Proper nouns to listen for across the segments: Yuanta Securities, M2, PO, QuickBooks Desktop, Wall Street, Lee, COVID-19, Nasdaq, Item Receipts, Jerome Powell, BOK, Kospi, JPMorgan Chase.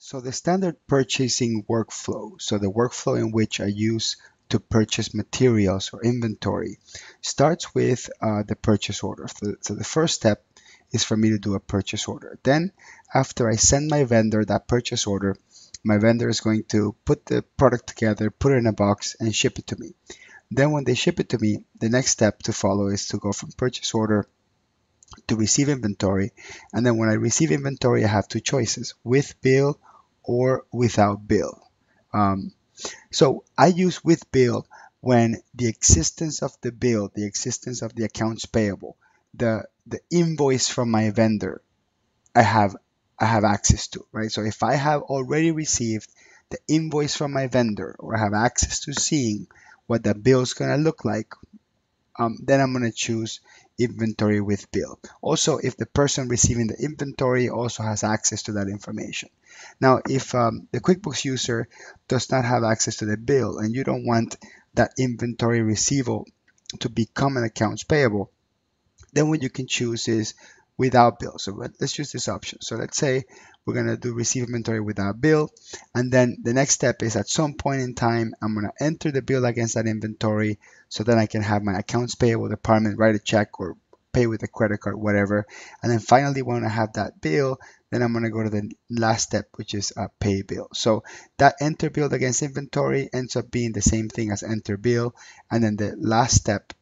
So the standard purchasing workflow, so the workflow in which I use to purchase materials or inventory, starts with the purchase order. So the first step is for me to do a purchase order. Then after I send my vendor that purchase order, my vendor is going to put the product together, put it in a box, and ship it to me. Then when they ship it to me, the next step to follow is to go from purchase order to receive inventory. And then when I receive inventory, I have two choices: with bill or without bill. So I use with bill when the existence of the bill, the existence of the accounts payable, the invoice from my vendor, I have access to, right? So if I have already received the invoice from my vendor, or I have access to seeing what the bill is going to look like, then I'm going to choose inventory with bill. Also, if the person receiving the inventory also has access to that information. Now, if the QuickBooks user does not have access to the bill and you don't want that inventory receivable to become an accounts payable, then what you can choose is without bill. So let's use this option. So let's say we're going to do receive inventory without bill. And then the next step is, at some point in time, I'm going to enter the bill against that inventory so that I can have my accounts payable department write a check or pay with a credit card, whatever. And then finally, when I have that bill, then I'm going to go to the last step, which is pay bill. So that enter bill against inventory ends up being the same thing as enter bill. And then the last step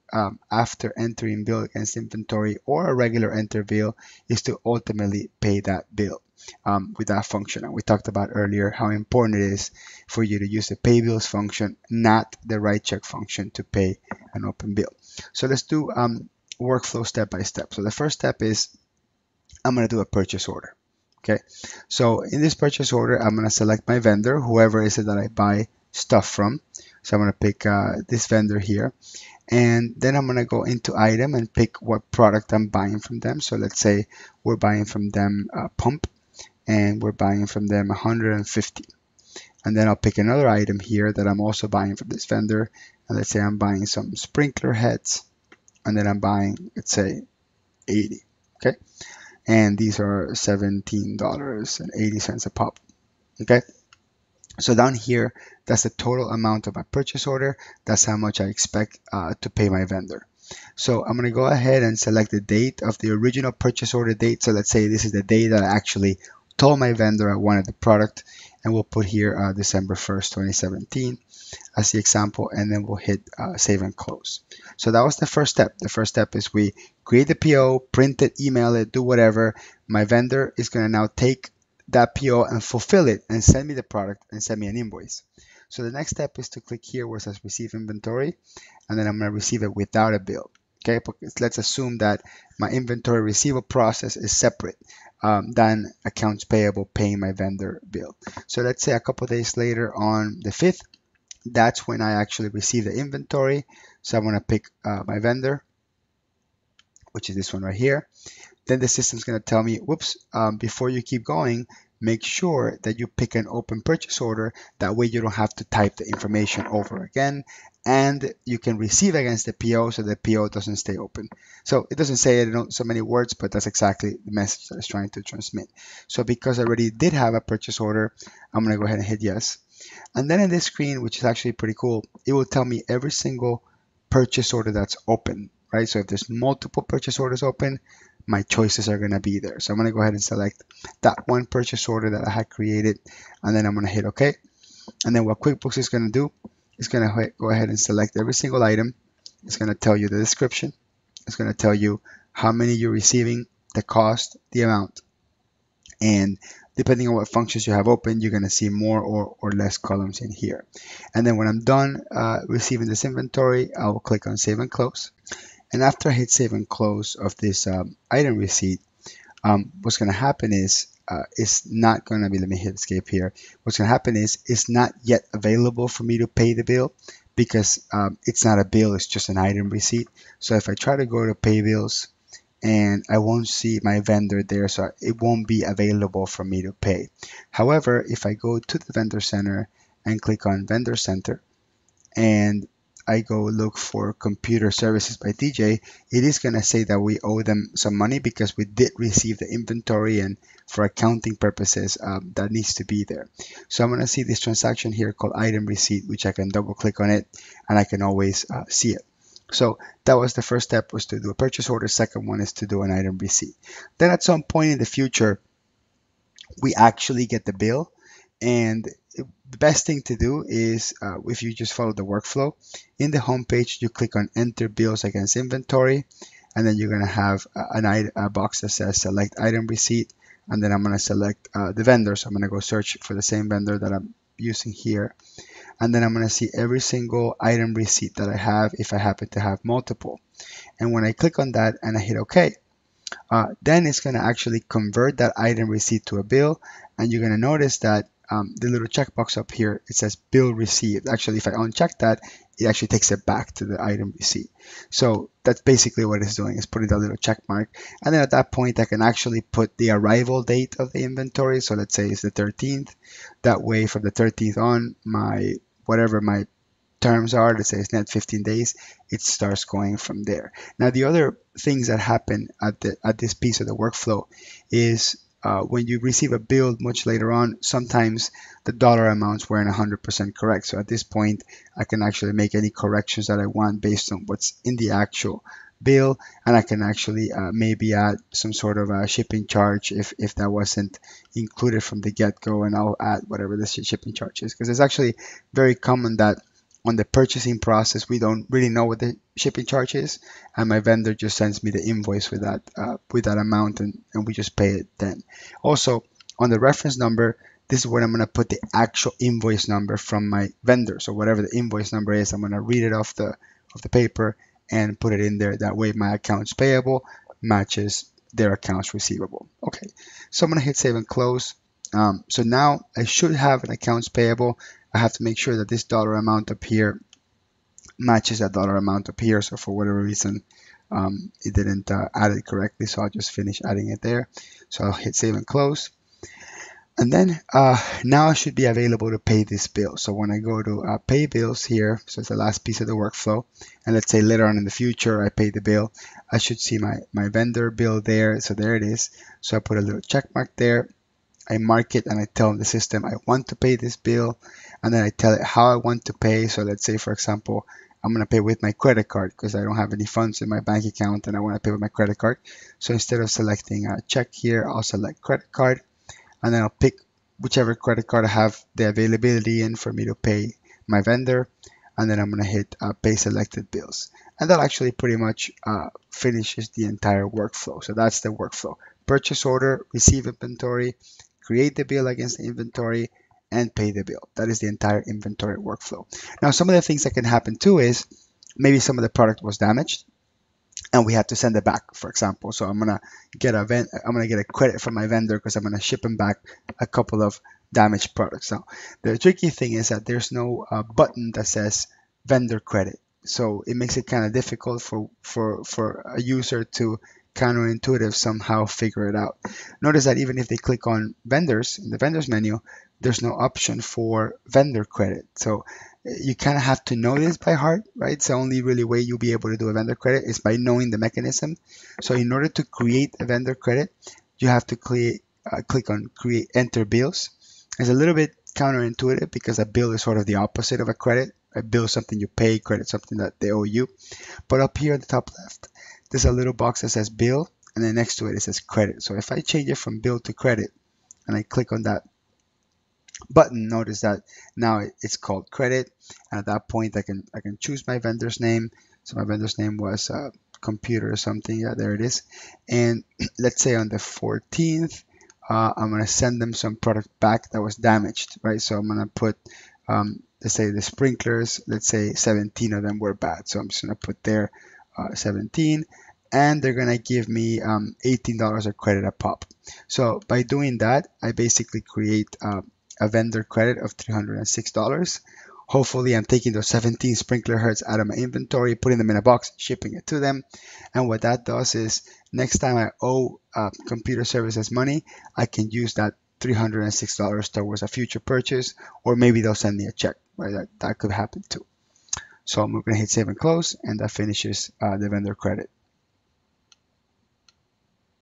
after entering bill against inventory or a regular enter bill is to ultimately pay that bill with that function. And we talked about earlier how important it is for you to use the pay bills function, not the write check function, to pay an open bill. So let's do workflow step by step. So the first step is I'm going to do a purchase order. Okay, so in this purchase order, I'm going to select my vendor, whoever is it that I buy stuff from. So I'm going to pick this vendor here, and then I'm going to go into item and pick what product I'm buying from them. So let's say we're buying from them a pump, and we're buying from them 150. And then I'll pick another item here that I'm also buying from this vendor. And let's say I'm buying some sprinkler heads, and then I'm buying, let's say, 80. Okay, and these are $17.80 a pop. Okay. So down here, that's the total amount of my purchase order. That's how much I expect to pay my vendor. So I'm going to go ahead and select the date of the original purchase order date. So let's say this is the day that I actually told my vendor I wanted the product. And we'll put here December 1st, 2017 as the example. And then we'll hit save and close. So that was the first step. The first step is we create the PO, print it, email it, do whatever. My vendor is going to now take that PO and fulfill it and send me the product and send me an invoice. So the next step is to click here where it says receive inventory, and then I'm going to receive it without a bill. Okay, because let's assume that my inventory receivable process is separate than accounts payable paying my vendor bill. So let's say a couple of days later, on the 5th, that's when I actually receive the inventory. So I'm going to pick my vendor, which is this one right here. Then the system's going to tell me, whoops, before you keep going, make sure that you pick an open purchase order. That way you don't have to type the information over again, and you can receive against the PO so the PO doesn't stay open. So it doesn't say it in so many words, but that's exactly the message that it's trying to transmit. So because I already did have a purchase order, I'm going to go ahead and hit yes. And then in this screen, which is actually pretty cool, it will tell me every single purchase order that's open, right? So if there's multiple purchase orders open, my choices are going to be there. So I'm going to go ahead and select that one purchase order that I had created, and then I'm going to hit OK. And then what QuickBooks is going to do is going to go ahead and select every single item. It's going to tell you the description. It's going to tell you how many you're receiving, the cost, the amount. And depending on what functions you have open, you're going to see more or less columns in here. And then when I'm done receiving this inventory, I will click on Save and Close. And after I hit save and close of this item receipt, what's going to happen is it's not going to be, let me hit escape here. What's going to happen is it's not yet available for me to pay the bill, because it's not a bill, it's just an item receipt. So if I try to go to pay bills, and I won't see my vendor there, so it won't be available for me to pay. However, if I go to the vendor center and click on vendor center, and I go look for computer services by DJ, it is going to say that we owe them some money because we did receive the inventory, and for accounting purposes, that needs to be there. So I'm going to see this transaction here called item receipt, which I can double click on it and I can always see it. So that was the first step, was to do a purchase order. Second one is to do an item receipt. Then at some point in the future, we actually get the bill, and the best thing to do is if you just follow the workflow in the home page, you click on enter bills against inventory, and then you're going to have a box that says select item receipt, and then I'm going to select the vendor. So I'm going to go search for the same vendor that I'm using here, and then I'm going to see every single item receipt that I have if I happen to have multiple. And when I click on that and I hit OK, then it's going to actually convert that item receipt to a bill, and you're going to notice that the little checkbox up here, it says bill received. Actually, if I uncheck that, it actually takes it back to the item receipt. So that's basically what it's doing, is putting that little check mark. And then at that point, I can actually put the arrival date of the inventory. So let's say it's the 13th. That way, from the 13th on, whatever my terms are, let's say it's net 15 days, it starts going from there. Now, the other things that happen at this piece of the workflow is when you receive a bill much later on, sometimes the dollar amounts weren't 100% correct. So at this point, I can actually make any corrections that I want based on what's in the actual bill, and I can actually maybe add some sort of a shipping charge if that wasn't included from the get-go, and I'll add whatever the shipping charge is, because it's actually very common that on the purchasing process, we don't really know what the shipping charge is, and my vendor just sends me the invoice with that amount, and we just pay it then. Also, on the reference number, this is where I'm going to put the actual invoice number from my vendor. So whatever the invoice number is, I'm going to read it off the paper and put it in there. That way, my accounts payable matches their accounts receivable. Okay, so I'm going to hit save and close. So now I should have an accounts payable. I have to make sure that this dollar amount up here matches that dollar amount up here. So for whatever reason, it didn't add it correctly. So I'll just finish adding it there. So I'll hit save and close. And then now I should be available to pay this bill. So when I go to pay bills here, so it's the last piece of the workflow, and let's say later on in the future I pay the bill, I should see my vendor bill there. So there it is. So I put a little check mark there. I mark it and I tell the system I want to pay this bill, and then I tell it how I want to pay. So let's say, for example, I'm going to pay with my credit card because I don't have any funds in my bank account and I want to pay with my credit card. So instead of selecting a check here, I'll select credit card, and then I'll pick whichever credit card I have the availability in for me to pay my vendor. And then I'm going to hit pay selected bills. And that actually pretty much finishes the entire workflow. So that's the workflow: purchase order, receive inventory, create the bill against the inventory, and pay the bill. That is the entire inventory workflow. Now, some of the things that can happen too is maybe some of the product was damaged and we had to send it back, for example. So I'm gonna get a credit from my vendor because I'm gonna ship him back a couple of damaged products. Now, the tricky thing is that there's no button that says vendor credit, so it makes it kind of difficult for a user to counterintuitive somehow figure it out. Notice that even if they click on vendors in the vendors menu, there's no option for vendor credit. So you kind of have to know this by heart, right? It's the only really way you'll be able to do a vendor credit is by knowing the mechanism. So in order to create a vendor credit, you have to click on create, enter bills. It's a little bit counterintuitive because a bill is sort of the opposite of a credit. A bill is something you pay, credit something that they owe you. But up here at the top left, there's a little box that says bill, and then next to it, it says credit. So if I change it from bill to credit, and I click on that button, notice that now it's called credit. And at that point, I can choose my vendor's name. So my vendor's name was computer or something. Yeah, there it is. And let's say on the 14th, I'm gonna send them some product back that was damaged, right? So I'm gonna put, let's say the sprinklers, let's say 17 of them were bad. So I'm just gonna put there 17, and they're gonna give me $18 of credit a pop. So by doing that, I basically create a vendor credit of $306. Hopefully I'm taking those 17 sprinkler heads out of my inventory, putting them in a box, shipping it to them. And what that does is next time I owe computer services money, I can use that $306 towards a future purchase, or maybe they'll send me a check, right? That could happen too. So I'm going to hit save and close, and that finishes the vendor credit.